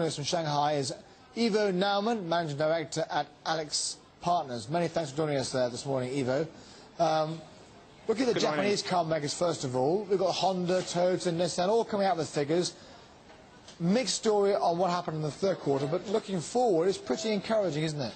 Joining us from Shanghai is Ivo Naumann, Managing Director at AlixPartners. Many thanks for joining us there this morning, Ivo. Look at the Japanese car makers first of all. We've got Honda, Toyota, Nissan, all coming out with figures. Mixed story on what happened in the third quarter, but looking forward, it's pretty encouraging, isn't it?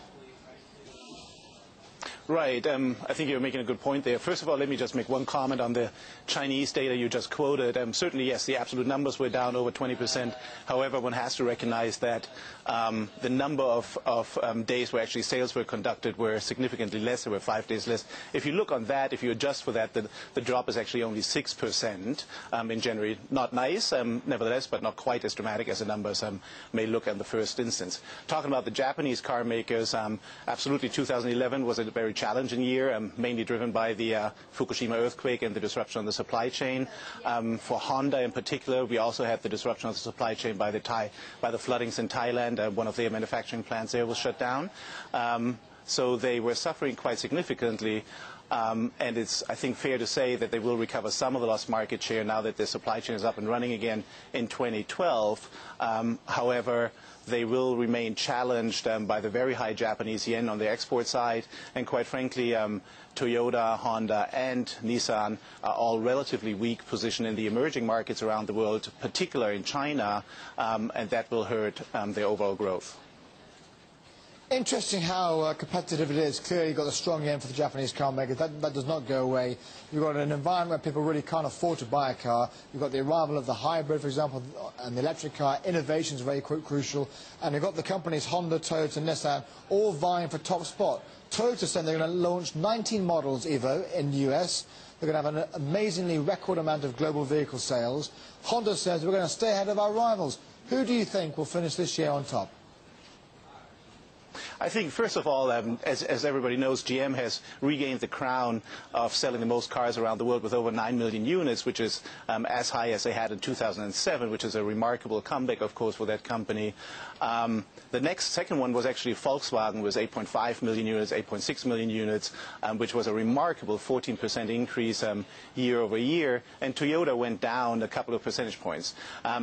Right, I think you're making a good point there. First of all, let me just make one comment on the Chinese data you just quoted. Certainly, yes, the absolute numbers were down over 20%. However, one has to recognize that the number of days where actually sales were conducted were significantly less. There were 5 days less. If you look on that, if you adjust for that, the drop is actually only 6% in January. Not nice, nevertheless, but not quite as dramatic as the numbers may look in the first instance. Talking about the Japanese car makers, absolutely 2011 was a very challenging year, mainly driven by the Fukushima earthquake and the disruption of the supply chain. For Honda in particular, we also had the disruption of the supply chain by the floodings in Thailand. One of their manufacturing plants there was shut down. So they were suffering quite significantly. And it's, I think, fair to say that they will recover some of the lost market share now that their supply chain is up and running again in 2012. However, they will remain challenged by the very high Japanese yen on the export side. And quite frankly, Toyota, Honda, and Nissan are all relatively weak positioned in the emerging markets around the world, particularly in China, and that will hurt their overall growth. Interesting how competitive it is. Clearly, you've got a strong yen for the Japanese car makers. That does not go away. You've got an environment where people really can't afford to buy a car. You've got the arrival of the hybrid, for example, and the electric car. Innovation is very crucial. And you've got the companies Honda, Toyota, Nissan all vying for top spot. Toyota said they're going to launch 19 models, Ivo, in the US. They're going to have an amazingly record amount of global vehicle sales. Honda says we're going to stay ahead of our rivals. Who do you think will finish this year on top? I think, first of all, as everybody knows, GM has regained the crown of selling the most cars around the world with over 9 million units, which is as high as they had in 2007, which is a remarkable comeback, of course, for that company. The second one was actually Volkswagen with 8.5 million units, 8.6 million units, which was a remarkable 14% increase year over year. And Toyota went down a couple of percentage points.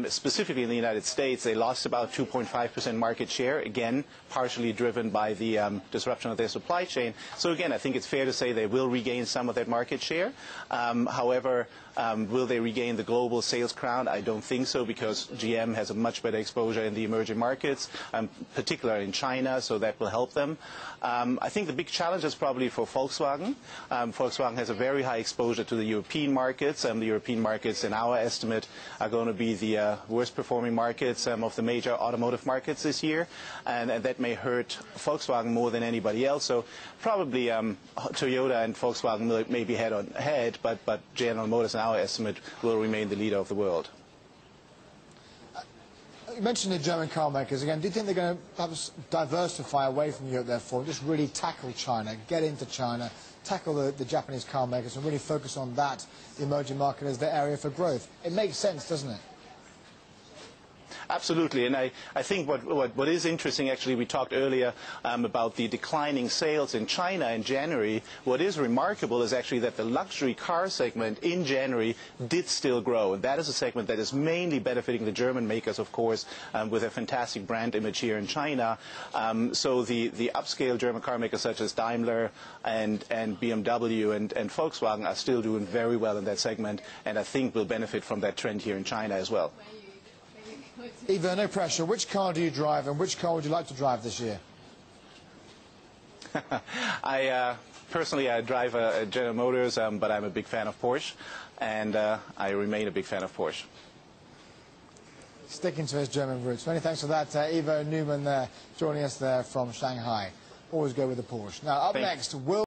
Specifically in the United States, they lost about 2.5% market share, again, partially driven by the disruption of their supply chain. So again, I think it's fair to say they will regain some of that market share. However, will they regain the global sales crown? I don't think so, because GM has a much better exposure in the emerging markets, particularly in China, so that will help them. I think the big challenge is probably for Volkswagen. Volkswagen has a very high exposure to the European markets. The European markets, in our estimate, are going to be the worst performing markets of the major automotive markets this year, and that may hurt Volkswagen more than anybody else. So probably Toyota and Volkswagen may be head on head, but General Motors, in our estimate, will remain the leader of the world. You mentioned the German car makers again. Do you think they're going to perhaps diversify away from Europe, therefore, just really tackle China, get into China, tackle the Japanese car makers, and really focus on that, the emerging market, as their area for growth? It makes sense, doesn't it? Absolutely, and I think what is interesting, actually, we talked earlier about the declining sales in China in January. What is remarkable is actually that the luxury car segment in January did still grow, and that is a segment that is mainly benefiting the German makers, of course, with a fantastic brand image here in China. So the upscale German car makers such as Daimler and BMW and Volkswagen are still doing very well in that segment, and I think will benefit from that trend here in China as well. Ivo, no pressure. Which car do you drive, and which car would you like to drive this year? I personally drive a General Motors, but I'm a big fan of Porsche, and I remain a big fan of Porsche. Sticking to his German roots. Many thanks for that, Ivo Naumann, joining us there from Shanghai. Always go with the Porsche. Now, up next,